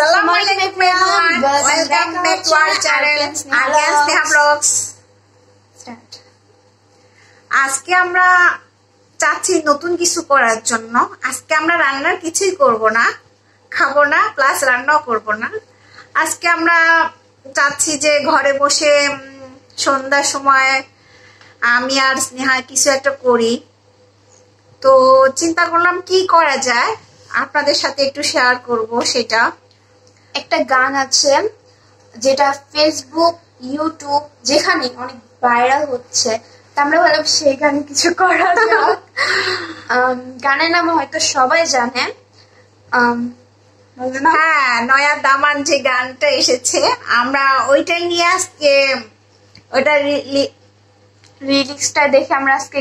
अस्सलाम वालेकुम, welcome back to our channel. आगे आस्ते हम लोग আজকে আমরা চাচ্ছি নতুন কিছু করার জন্য। আজকে আমরা রান্নার কিছুই করব না, খাবো না, প্লাস রান্নাও করব না। আজকে আমরা চাচ্ছি যে ঘরে বসে সন্ধ্যার সময় আমি আর স্নেহা কিছু একটা করি। তো চিন্তা করলাম কি করা যায়, আপনাদের সাথে একটু শেয়ার করব। সেটা একটা গান আছে যেটা ফেসবুক, ইউটিউব যেখানে অনেক ভাইরাল হচ্ছে। আমরা ভালো সেই গানে কিছু করা যাক। গানের নাম হয়তো সবাই জানে, হ্যাঁ, নয়া দামান যে গানটা এসেছে আমরা ওইটাই নিয়ে আজকে ওটা লিরিক্সটা দেখে আমরা আজকে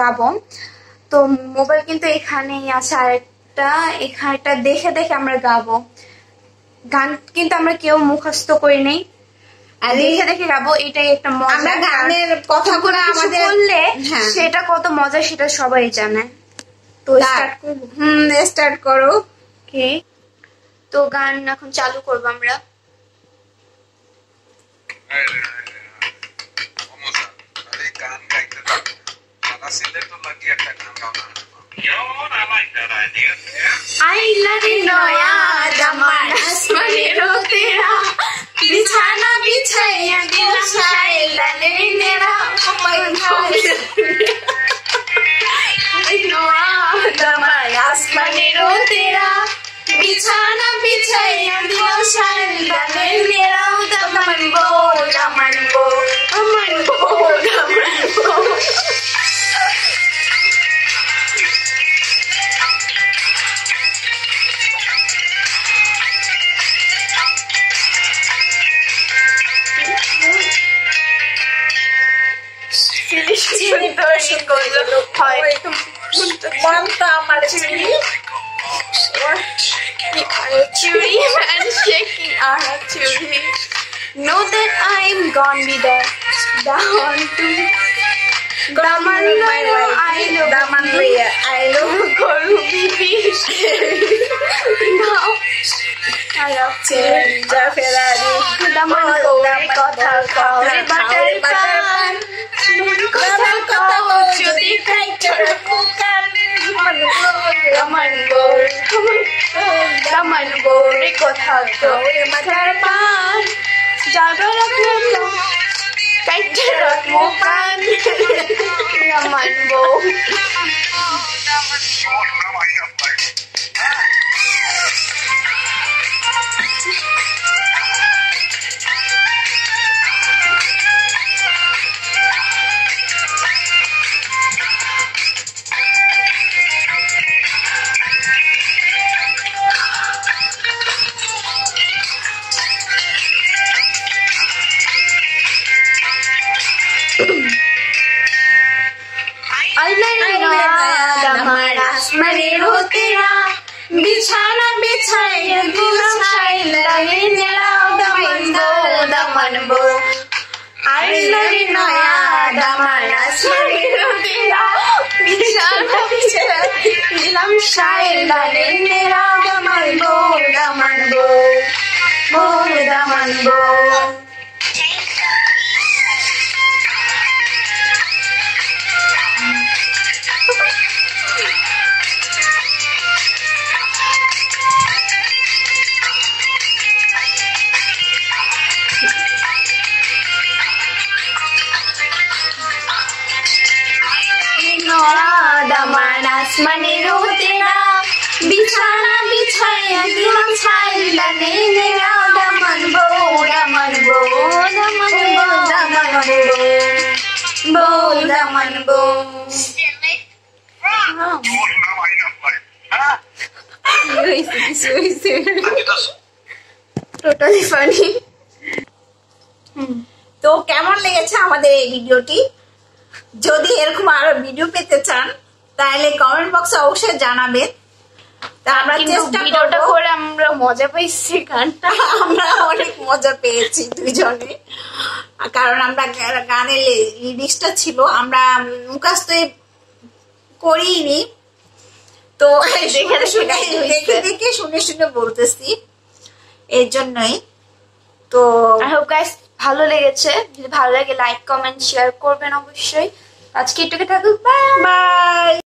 গাবো। তো মোবাইল কিন্তু এখানেই আছে, আর এখানটা দেখে দেখে আমরা গাবো। গান কিন্তু আমরা কেউ মুখস্থ করি নেই, দেখে দেখে গাবো। এটাই একটা মজা। গানের কথাগুলো আমাদের বললে সেটা কত মজা সেটা সবাই জানে। তো স্টার্ট করো। ওকে, তো গান এখন চালু করবো আমরা। बिछाना बिछाया दिल सारे लले मेरा मन रो तेरा बिछाना बिछाया दिल सारे लले मेरा दमन गो दमन गो अमन गो दमन गो। Know that I'm gone with that down to Daman Raya. I love Daman Raya. I love Guru Bibi. Now I love Cherry Ferrari. Daman Kore Kotha Kore Butter Pan. Kotha Kotha Jodi Kai Chora Pukan. Daman Gore Daman Gore Daman Gore Kotha Kore Butter Pan. बिछाना बिछाया दमन गो। बिछाना बिछाया दिल छाइला ने मेरा दमन गो दमन गो दमन गो दमन गो दमन गो। Totally funny. तो কেমন লেগেছে আমাদের এই ভিডিওটি? যদি এরকম আরো ভিডিও পেতে চান তাহলে কমেন্ট বক্সে অবশ্যই জানাবেন। কারণ আমরা গানের লিরিক্সটা ছিল আমরা মুখস্থ করিনি, তো দেখে দেখে শুনে শুনে বলতেছি। এই জন্যই তো আই হোপ গাইস ভালো লেগেছে যদি ভালো লাগে লাইক কমেন্ট শেয়ার করবেন অবশ্যই আজকে এটুকুই থাকুক বাই বাই।